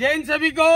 जय हिंद सभी को।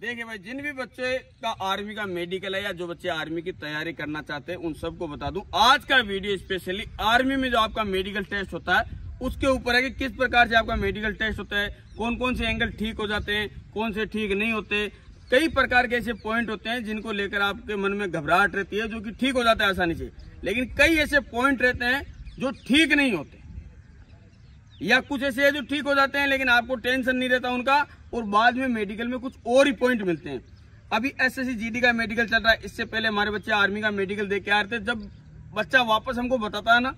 देखिए भाई, जिन भी बच्चे का आर्मी का मेडिकल है या जो बच्चे आर्मी की तैयारी करना चाहते हैं उन सबको बता दूं, आज का वीडियो स्पेशली आर्मी में जो आपका मेडिकल टेस्ट होता है उसके ऊपर है कि किस प्रकार से आपका मेडिकल टेस्ट होता है, कौन कौन से एंगल ठीक हो जाते हैं, कौन से ठीक नहीं होते। कई प्रकार के ऐसे पॉइंट होते हैं जिनको लेकर आपके मन में घबराहट रहती है जो कि ठीक हो जाता है आसानी से, लेकिन कई ऐसे पॉइंट रहते हैं जो ठीक नहीं होते या कुछ ऐसे हैं जो ठीक हो जाते हैं लेकिन आपको टेंशन नहीं रहता उनका और बाद में मेडिकल में कुछ और ही पॉइंट मिलते हैं। अभी एसएससी जीडी का मेडिकल चल रहा है, इससे पहले हमारे बच्चे आर्मी का मेडिकल दे के आ रहे थे। जब बच्चा वापस हमको बताता है ना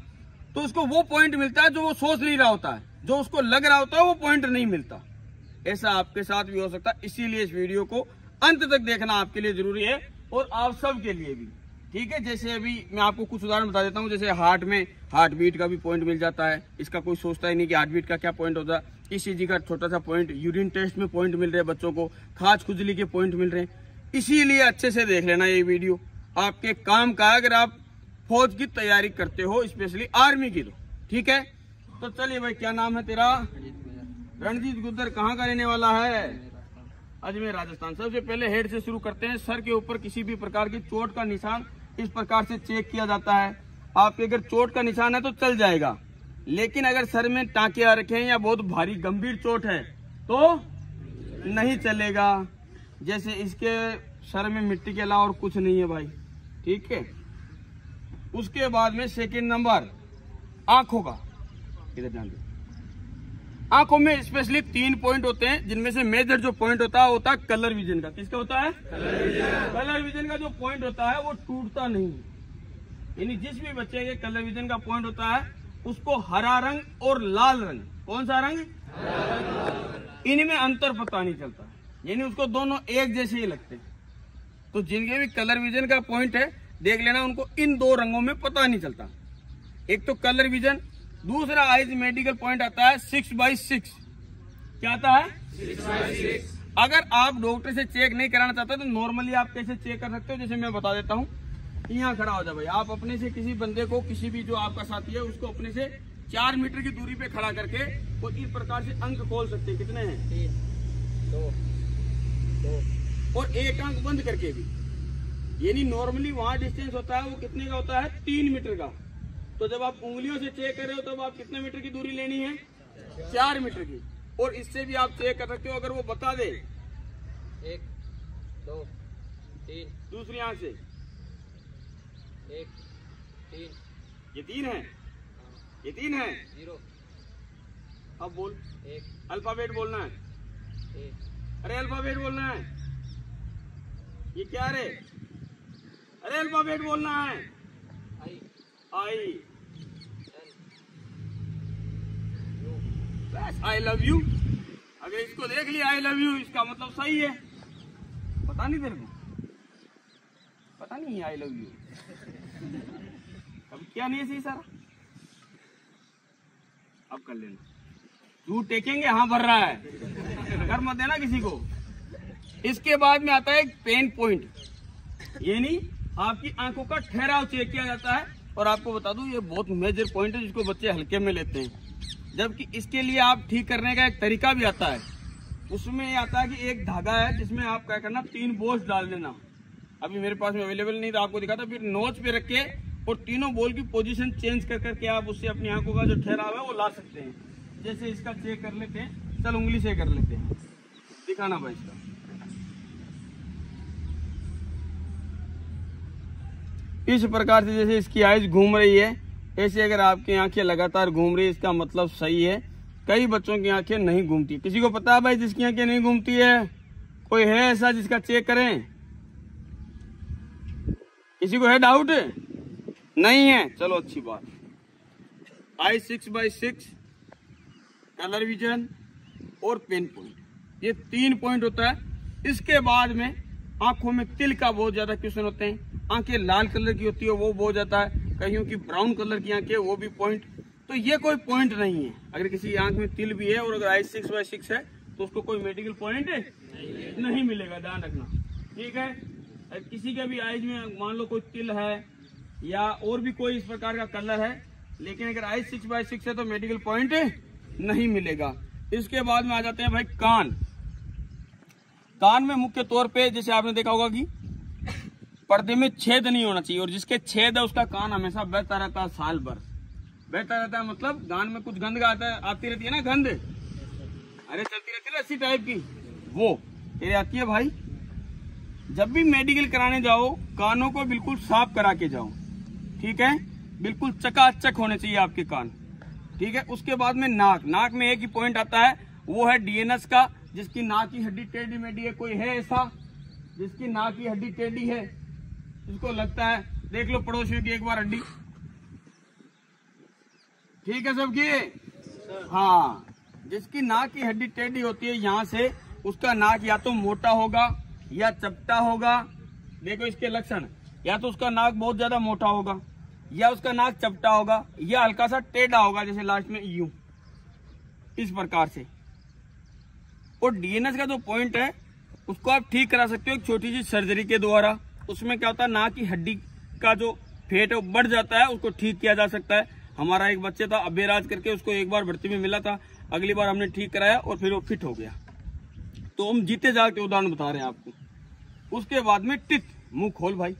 तो उसको वो पॉइंट मिलता है जो वो सोच नहीं रहा होता है, जो उसको लग रहा होता है वो पॉइंट नहीं मिलता। ऐसा आपके साथ भी हो सकता है, इसीलिए इस वीडियो को अंत तक देखना आपके लिए जरूरी है और आप सबके लिए भी, ठीक है। जैसे अभी मैं आपको कुछ उदाहरण बता देता हूँ, जैसे हार्ट में हार्ट बीट का भी पॉइंट मिल जाता है, इसका कोई सोचता ही नहीं कि हार्ट बीट का क्या पॉइंट होता है। ईसीजी का छोटा सा पॉइंट, यूरिन टेस्ट में पॉइंट मिल रहे हैं बच्चों को, खाज खुजली के पॉइंट मिल रहे हैं। इसीलिए अच्छे से देख लेना ये वीडियो, आपके काम का अगर आप फौज की तैयारी करते हो, स्पेशली आर्मी की, तो ठीक है। तो चलिए भाई, क्या नाम है तेरा? रणजीत गुधर। कहाँ का रहने वाला है? अजमेर, राजस्थान। सबसे पहले हेड से शुरू करते हैं। सर के ऊपर किसी भी प्रकार की चोट का निशान इस प्रकार से चेक किया जाता है। आपके अगर चोट का निशान है तो चल जाएगा, लेकिन अगर सर में टाँके आ रखे हैं या बहुत भारी गंभीर चोट है तो नहीं चलेगा। जैसे इसके सर में मिट्टी के अलावा और कुछ नहीं है भाई, ठीक है। उसके बाद में सेकंड नंबर आंखों का, इधर ध्यान दो। आंखों में स्पेशली 3 पॉइंट होते हैं, जिनमें से मेजर जो पॉइंट होता है कलर विजन का। किसका होता है? कलर विजन का जो पॉइंट होता है वो टूटता नहीं, यानी जिस भी बच्चे के कलर विजन का पॉइंट होता है उसको हरा रंग और लाल रंग, कौन सा रंग, इनमें अंतर पता नहीं चलता, यानी उसको दोनों एक जैसे ही लगते हैं। तो जिनके भी कलर विजन का पॉइंट है देख लेना, उनको इन 2 रंगों में पता नहीं चलता। एक तो कलर विजन, दूसरा आइज मेडिकल पॉइंट आता है 6/6। क्या आता है? 6/6। अगर आप डॉक्टर से चेक नहीं कराना चाहते तो नॉर्मली आप कैसे चेक कर सकते हो, जैसे मैं बता देता हूँ। यहाँ खड़ा हो जाए भाई, आप अपने से किसी बंदे को, किसी भी जो आपका साथी है उसको अपने से 4 मीटर की दूरी पे खड़ा करके वो इस प्रकार से अंक खोल सकते हैं। कितने हैं? 2 और एक अंक बंद करके भी, यानी नॉर्मली वहाँ डिस्टेंस होता है वो कितने का होता है? 3 मीटर का। तो जब आप उंगलियों से चेक कर रहे हो तब आप कितने मीटर की दूरी लेनी है? 4 मीटर की। और इससे भी आप चेक कर सकते हो, अगर वो बता दे 1, 2, 3, दूसरी आंख से 1, 3, ये तीन है। अब बोल, अल्फाबेट बोलना है। अरे अल्फाबेट बोलना है, ये क्या रे? अरे अल्फाबेट बोलना है। I love you. अगर इसको देख लिया आई लव यू, इसका मतलब सही है। पता नहीं तेरे को, पता नहीं आई लव यू अब क्या नहीं है सही सारा, अब कर लेना। झूठ टेकेंगे, हाँ भर रहा है, कर मत देना किसी को। इसके बाद में आता है एक पेन पॉइंट, यानी आपकी आंखों का ठहराव चेक किया जाता है। और आपको बता दूं ये बहुत मेजर पॉइंट है जिसको बच्चे हल्के में लेते हैं, जबकि इसके लिए आप ठीक करने का एक तरीका भी आता है। उसमें ये आता है कि एक धागा है जिसमें आप क्या करना, 3 बोल्स डाल देना। अभी मेरे पास में अवेलेबल नहीं था, आपको दिखाता। फिर नोच पे रख के और तीनों बोल की पोजिशन चेंज कर करके आप उससे अपनी आंखों का जो ठहराव है वो ला सकते हैं। जैसे इसका चेक कर लेते हैं, चल उंगली से कर लेते हैं, दिखाना भाई इसका। इस प्रकार से जैसे इसकी आइज घूम रही है, ऐसे अगर आपकी आंखें लगातार घूम रही है इसका मतलब सही है। कई बच्चों की आंखें नहीं घूमती, किसी को पता है भाई जिसकी आंखें नहीं घूमती है? कोई है ऐसा जिसका चेक करें? किसी को है डाउट? नहीं है, चलो अच्छी बात। आई 6/6, कलर विजन और पेन पॉइंट, ये 3 पॉइंट होता है। इसके बाद में आंखों में तिल का बहुत ज्यादा क्वेश्चन होते हैं। आंखें लाल कलर की होती है वो बहुत जाता है, कहीं की ब्राउन कलर की आंखें वो भी पॉइंट। तो ये कोई पॉइंट नहीं है। अगर किसी आंख में तिल भी है और अगर आई 6/6 है तो उसको कोई मेडिकल पॉइंट नहीं मिलेगा, ध्यान रखना, ठीक है। अगर किसी का भी आइज में मान लो कोई तिल है या और भी कोई इस प्रकार का कलर है, लेकिन अगर आई 6/6 है तो मेडिकल पॉइंट नहीं मिलेगा। इसके बाद में आ जाते हैं भाई कान। कान में मुख्य तौर पे जैसे आपने देखा होगा कि पर्दे में छेद नहीं होना चाहिए, और जिसके छेद है उसका कान हमेशा बहता रहता है, साल भर बहता रहता है। मतलब कान में कुछ गंध आती रहती है ना, गंध अरे चलती रहती है रस्सी टाइप की, वो तेरे आती है भाई। जब भी मेडिकल कराने जाओ कानों को बिल्कुल साफ करा के जाओ, ठीक है, बिल्कुल चकाचक होने चाहिए आपके कान, ठीक है। उसके बाद में नाक। नाक में एक ही पॉइंट आता है, वो है डीएनएस का। जिसकी नाक की हड्डी टेढ़ी मेढ़ी है, कोई है ऐसा जिसकी नाक की हड्डी टेढ़ी है, इसको लगता है, देख लो पड़ोसियों की एक बार हड्डी, ठीक है सबकी, हाँ। जिसकी नाक की हड्डी टेढ़ी होती है यहाँ से, उसका नाक या तो मोटा होगा या चपटा होगा। देखो इसके लक्षण, या तो उसका नाक बहुत ज्यादा मोटा होगा, या उसका नाक चपटा होगा, या हल्का सा टेढ़ा होगा, जैसे लास्ट में यूं, इस प्रकार से। और डीएनएस का जो पॉइंट है उसको आप ठीक करा सकते हो एक छोटी सी सर्जरी के द्वारा। उसमें क्या होता है, नाक की हड्डी का जो फेट है वो बढ़ जाता है, उसको ठीक किया जा सकता है। हमारा एक बच्चे था अभयराज करके, उसको एक बार भर्ती में मिला था, अगली बार हमने ठीक कराया और फिर वो फिट हो गया। तो हम जीते जाते उदाहरण बता रहे हैं आपको। उसके बाद में टिट, मुंह खोल भाई,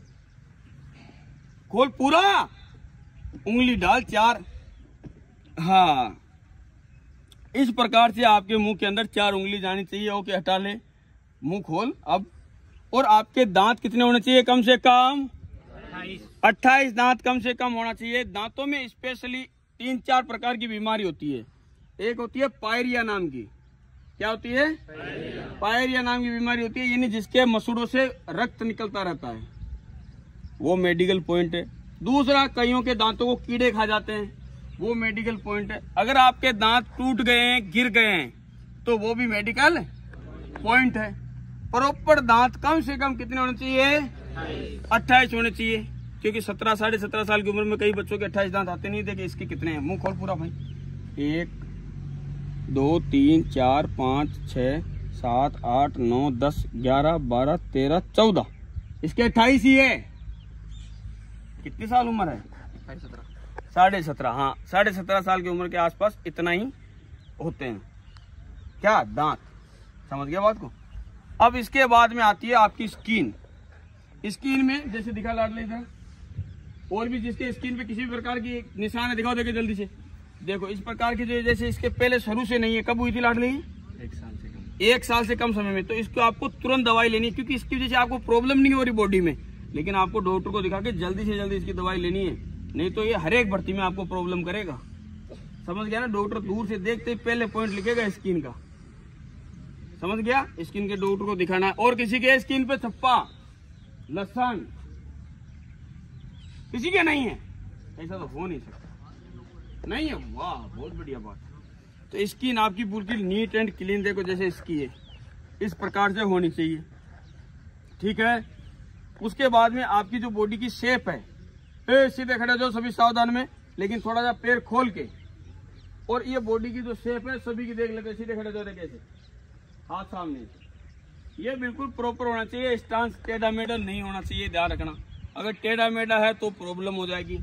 खोल पूरा, उंगली डाल चार, हाँ, इस प्रकार से आपके मुंह के अंदर चार उंगली जानी चाहिए। ओके हटा ले, मुंह खोल अब। और आपके दांत कितने होने चाहिए, कम से कम 28 दांत कम से कम होना चाहिए। दांतों में स्पेशली 3-4 प्रकार की बीमारी होती है। एक होती है पायरिया नाम की, क्या होती है, पायरिया नाम की बीमारी होती है, यानी जिसके मसूड़ों से रक्त निकलता रहता है, वो मेडिकल पॉइंट है। दूसरा, कईयों के दांतों को कीड़े खा जाते हैं, वो मेडिकल पॉइंट है। अगर आपके दांत टूट गए हैं, गिर गए हैं, तो वो भी मेडिकल पॉइंट है। प्रॉपर दांत कम से कम कितने होने चाहिए, 28 होने चाहिए, क्योंकि 17 साढ़े 17 साल की उम्र में कई बच्चों के 28 दांत आते नहीं। देखे इसके कितने हैं, मुंह खोल पूरा भाई, 1 2 3 4 5 6 7 8 9 10 11 12 13 14, इसके 28 ही है। कितनी साल उम्र है, 17.5, हाँ 17.5 साल की उम्र के आसपास इतना ही होते हैं क्या दांत, समझ गया बात को। अब इसके बाद में आती है आपकी स्किन। स्किन में जैसे दिखा लाडले इधर, और भी जिसके स्किन पे किसी भी प्रकार की निशान है, दिखाओ देखे जल्दी से, देखो इस प्रकार की जो, जैसे इसके पहले शुरू से नहीं है, कब हुई थी लाडली, 1 साल से कम समय में, तो इसको आपको तुरंत दवाई लेनी है, क्योंकि इसकी वजह से आपको प्रॉब्लम नहीं हो रही बॉडी में, लेकिन आपको डॉक्टर को दिखा के जल्दी से जल्दी इसकी दवाई लेनी है, नहीं तो ये हर एक भर्ती में आपको प्रॉब्लम करेगा, समझ गया ना। डॉक्टर दूर से देखते ही पहले पॉइंट लिखेगा स्किन का, समझ गया, स्किन के डॉक्टर को दिखाना है। और किसी के स्किन पे थप्पा, लसन, किसी के नहीं है, ऐसा तो हो नहीं सकता, नहीं है, वाह बहुत बढ़िया बात। तो स्किन आपकी बिल्कुल नीट एंड क्लीन, देखो जैसे इसकी है, इस प्रकार से होनी चाहिए, ठीक है। उसके बाद में आपकी जो बॉडी की शेप है, सीधे खड़े जाओ सभी सावधान में, लेकिन थोड़ा सा पैर खोल के, और ये बॉडी की जो शेप है सभी की देख लेते हैं, सीधे खड़े जाओ, कैसे हाथ सामने, ये बिल्कुल प्रॉपर होना चाहिए, स्टांस टेढ़ा मेढ़ा नहीं होना चाहिए, ध्यान रखना। अगर टेढ़ा मेढ़ा है तो प्रॉब्लम हो जाएगी,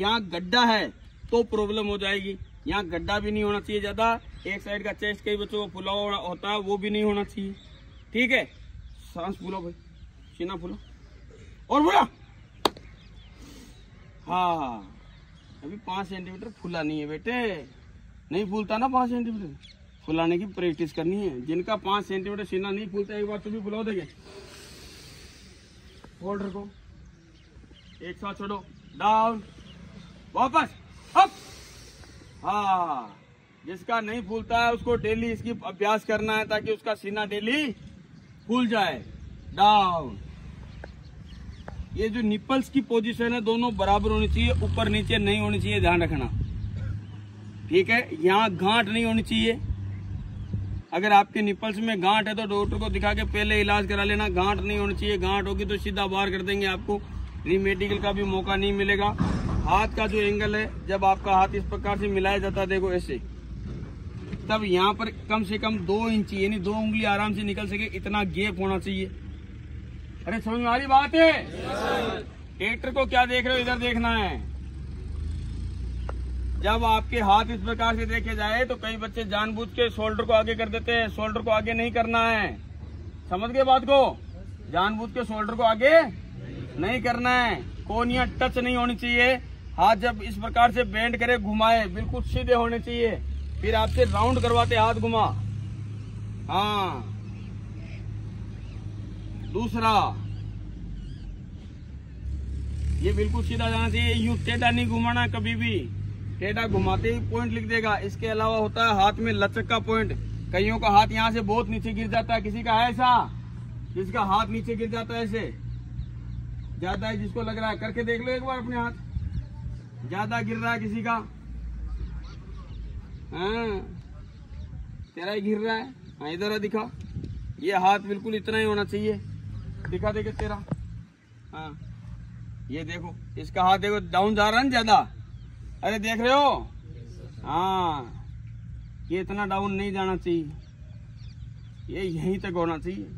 यहाँ गड्ढा है तो प्रॉब्लम हो जाएगी, यहाँ गड्ढा भी नहीं होना चाहिए ज़्यादा, एक साइड का चेस्ट कई बच्चों को फुला होता है वो भी नहीं होना चाहिए, ठीक है। सांस फूलो भाई, सीना फूलो और बोला, हाँ अभी 5 सेंटीमीटर फूला नहीं है बेटे, नहीं फूलता ना 5 सेंटीमीटर, फुलाने की प्रैक्टिस करनी है। जिनका 5 सेंटीमीटर सीना नहीं फूलता, एक बार तुम भी फुलाओ, देखे होल्ड रखो, एक साथ छोड़ो, डाउन, वापस अप, हाँ। जिसका नहीं फूलता है उसको डेली इसकी अभ्यास करना है, ताकि उसका सीना डेली फूल जाए, डाउन। ये जो निपल्स की पोजीशन है दोनों बराबर होनी चाहिए, ऊपर नीचे नहीं होनी चाहिए, ध्यान रखना, ठीक है। यहाँ गांठ नहीं होनी चाहिए, अगर आपके निपल्स में गांठ है तो डॉक्टर को दिखा के पहले इलाज करा लेना, गांठ नहीं होनी चाहिए, गांठ होगी तो सीधा बाहर कर देंगे आपको, रीमेडिकल का भी मौका नहीं मिलेगा। हाथ का जो एंगल है, जब आपका हाथ इस प्रकार से मिलाया जाता है, देखो ऐसे, तब यहाँ पर कम से कम 2 इंच यानी 2 उंगली आराम से निकल सके, इतना गैप होना चाहिए। अरे समझ में आ रही बात है, ट्रैक्टर को क्या देख रहे हो, इधर देखना है, जब आपके हाथ इस प्रकार से देखे जाए तो कई बच्चे जानबूझ के शोल्डर को आगे कर देते हैं। शोल्डर को आगे नहीं करना है, समझ गए बात को? जानबूझ के शोल्डर को आगे नहीं करना है। कोहनियां टच नहीं होनी चाहिए। हाथ जब इस प्रकार से बेंड करे घुमाए, बिल्कुल सीधे होने चाहिए। फिर आपसे राउंड करवाते हाथ घुमा। हाँ, दूसरा ये बिल्कुल सीधा जाना चाहिए। यूं टेढ़ा नहीं घुमाना कभी भी, टेढ़ा घुमाते ही पॉइंट लिख देगा। इसके अलावा होता है हाथ में लचक का पॉइंट। कईयों का हाथ यहाँ से बहुत नीचे गिर जाता है। किसी का है ऐसा जिसका हाथ नीचे गिर जाता है, ऐसे ज्यादा है। जिसको लग रहा है करके देख लो एक बार, अपने हाथ ज्यादा गिर रहा है किसी का। हाँ, तेरा ही गिर रहा है। हाँ, इधर है, दिखा। ये हाथ बिल्कुल इतना ही होना चाहिए, दिखा देखे तेरा। हाँ, ये देखो इसका हाथ देखो, डाउन जा रहा है ना ज्यादा। अरे देख रहे हो? हाँ, ये इतना डाउन नहीं जाना चाहिए, ये यहीं तक होना चाहिए।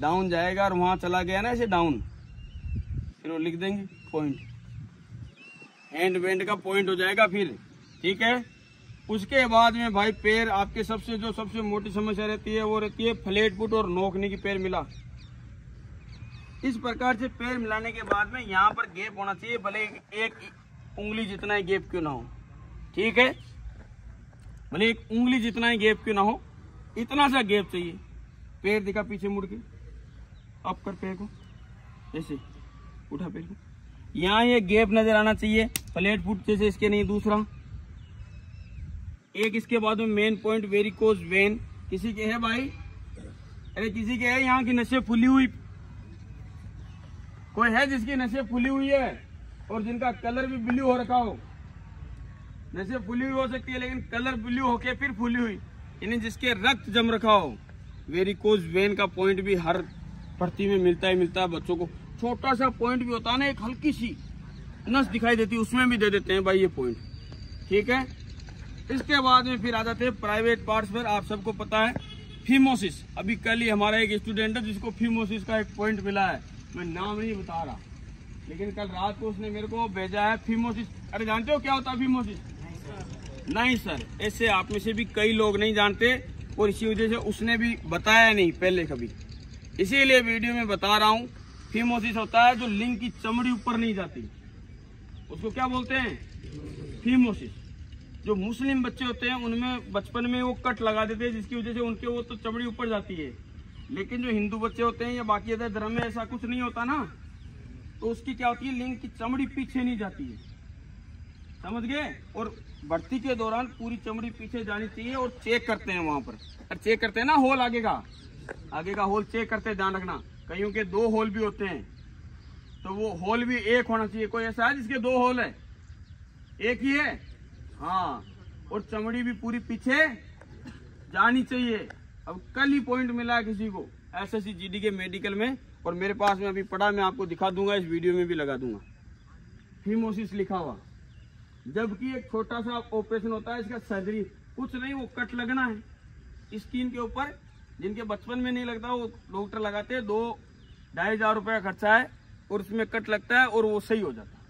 डाउन जाएगा और वहां चला गया ना ऐसे डाउन, फिर वो लिख देंगे पॉइंट। हैंड बैंड का पॉइंट हो जाएगा फिर, ठीक है। उसके बाद में भाई पैर, आपके सबसे जो सबसे मोटी समस्या रहती है वो रहती है फ्लैट फुट और नोकने की पैर मिला। इस प्रकार से पैर मिलाने के बाद में यहाँ पर गैप होना चाहिए, भले एक उंगली जितना ही गैप क्यों ना हो, ठीक है। भले एक उंगली जितना ही गैप क्यों ना हो, इतना सा गैप चाहिए। पैर दिखा पीछे मुड़ के, अप कर पैर को, ऐसे उठा पैर को। यहाँ ये गैप नजर आना चाहिए, फ्लैट फुट जैसे इसके नहीं। दूसरा एक इसके बाद में मेन पॉइंट वेरीकोज वेन। किसी के है भाई? अरे किसी के है यहाँ की नसें फूली हुई? कोई है जिसकी नसें फूली हुई है और जिनका कलर भी ब्लू हो रखा हो? नसें फूली हुई हो सकती है लेकिन कलर ब्लू होके फिर फूली हुई, यानी जिसके रक्त जम रखा हो। वेरीकोज वेन का पॉइंट भी हर भर्ती में मिलता है बच्चों को। छोटा सा पॉइंट भी होता है ना, एक हल्की सी नस दिखाई देती है, उसमें भी दे देते हैं भाई ये पॉइंट, ठीक है। इसके बाद में फिर आ जाते हैं प्राइवेट पार्ट्स पर। आप सबको पता है फीमोसिस। अभी कल ही हमारा एक स्टूडेंट है जिसको फीमोसिस का एक पॉइंट मिला है, मैं नाम नहीं बता रहा, लेकिन कल रात को उसने मेरे को भेजा है फीमोसिस। अरे जानते हो क्या होता है फीमोसिस? नहीं सर, ऐसे आप में से भी कई लोग नहीं जानते और इसी वजह से उसने भी बताया नहीं पहले कभी, इसीलिए वीडियो में बता रहा हूँ। फीमोसिस होता है जो लिंग की चमड़ी ऊपर नहीं जाती, उसको क्या बोलते हैं? फीमोसिस। जो मुस्लिम बच्चे होते हैं उनमें बचपन में वो कट लगा देते हैं, जिसकी वजह से उनके वो तो चमड़ी ऊपर जाती है। लेकिन जो हिंदू बच्चे होते हैं या बाकी अदर धर्म में ऐसा कुछ नहीं होता ना, तो उसकी क्या होती है, लिंग की चमड़ी पीछे नहीं जाती है, समझ गए। और भर्ती के दौरान पूरी चमड़ी पीछे जानी चाहिए और चेक करते हैं वहां पर। और चेक करते हैं ना, होल आगे का होल चेक करते हैं, ध्यान रखना। कईयों के दो होल भी होते हैं, तो वो होल भी एक होना चाहिए। कोई ऐसा है जिसके दो होल है? एक ही है। हाँ, और चमड़ी भी पूरी पीछे जानी चाहिए। अब कल ही पॉइंट मिला किसी को एसएससी जीडी के मेडिकल में, और मेरे पास में अभी पड़ा, मैं आपको दिखा दूंगा, इस वीडियो में भी लगा दूंगा। फीमोसिस लिखा हुआ, जबकि एक छोटा सा ऑपरेशन होता है, इसका सर्जरी कुछ नहीं, वो कट लगना है स्किन के ऊपर। जिनके बचपन में नहीं लगता वो डॉक्टर लगाते हैं, 2-2,500 रुपये का खर्चा है और उसमें कट लगता है और वो सही हो जाता है,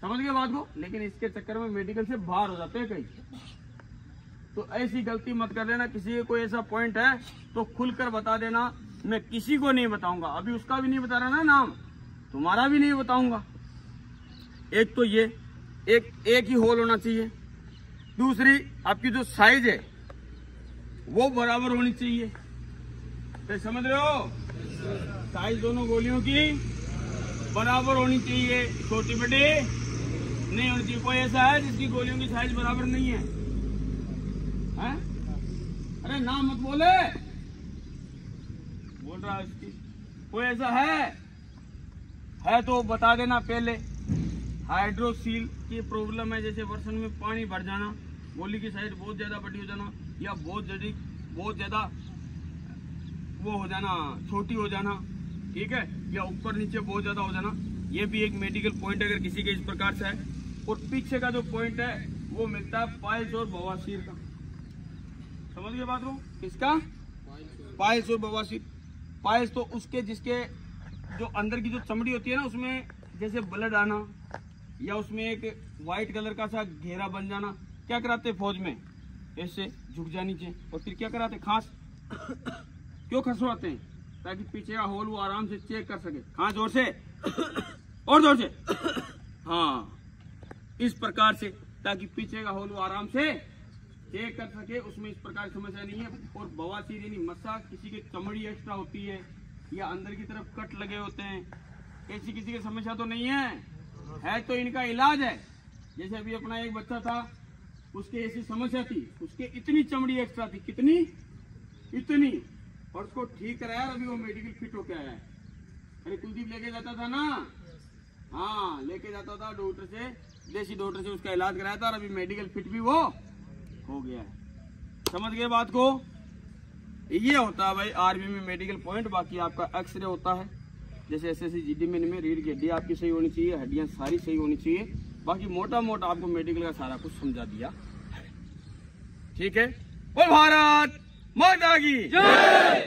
समझ गए बात को। लेकिन इसके चक्कर में मेडिकल से बाहर हो जाते हैं कई, तो ऐसी गलती मत कर लेना। किसी के कोई ऐसा पॉइंट है तो खुलकर बता देना, मैं किसी को नहीं बताऊंगा। अभी उसका भी नहीं बता रहा ना नाम, तुम्हारा भी नहीं बताऊंगा। एक तो ये एक ही होल होना चाहिए। दूसरी, आपकी जो साइज है वो बराबर होनी चाहिए, तो समझ रहे हो? साइज दोनों गोलियों की बराबर होनी चाहिए, छोटी बड़ी नहीं होनी चाहिए। कोई ऐसा है जिसकी गोलियों की साइज बराबर नहीं है? हैं? अरे नाम मत बोले, बोल रहा है उसकी। कोई ऐसा है तो बता देना पहले। हाइड्रोसील की प्रॉब्लम है, जैसे वर्षण में पानी भर जाना, गोली की साइज बहुत ज्यादा बड़ी हो जाना, या बहुत ज्यादा वो हो जाना, छोटी हो जाना, ठीक है, या ऊपर नीचे बहुत ज्यादा हो जाना। ये भी एक मेडिकल पॉइंट अगर किसी के इस प्रकार से है। और पीछे का जो पॉइंट है वो मिलता है पाइल्स और बवासीर का, समझ गए बात को? किसका? पाइल्स और बवासीर। पाइल्स तो उसके जिसके जो अंदर की जो चमड़ी होती है ना, उसमें जैसे ब्लड आना, या उसमें एक वाइट कलर का सा घेरा बन जाना, क्या कराते फौज में, ऐसे झुक जानी चाहिए। और फिर क्या कराते, खांस। क्यों खसवाते हैं, ताकि पीछे का होल वो आराम से चेक कर सके। खांस जोर से और जोर से, हाँ इस प्रकार से, ताकि पीछे का होल वो आराम से चेक कर सके, उसमें इस प्रकार की समस्या नहीं है। और बवासीर यानी मस्सा, किसी के चमड़ी एक्स्ट्रा होती है या अंदर की तरफ कट लगे होते हैं, ऐसी किसी की समस्या तो नहीं है, है तो इनका इलाज है। जैसे अभी अपना एक बच्चा था, उसके ऐसी समस्या थी, उसके इतनी चमड़ी एक्स्ट्रा थी, कितनी इतनी, और उसको ठीक कराया और अभी वो मेडिकल फिट होके आया है। अरे कुलदीप लेके जाता था ना, हाँ लेके जाता था डॉक्टर से, देसी डॉक्टर से उसका इलाज कराया था और अभी मेडिकल फिट भी वो हो गया है। समझ गए बात को। ये होता है भाई आर्मी में मेडिकल पॉइंट। बाकी आपका एक्सरे होता है, जैसे एसएससी जीडी में रीढ़ की हड्डी आपकी सही होनी चाहिए, हड्डियां सारी सही होनी चाहिए। बाकी मोटा मोटा आपको मेडिकल का सारा कुछ समझा दिया, ठीक है। और भारत माता की जय।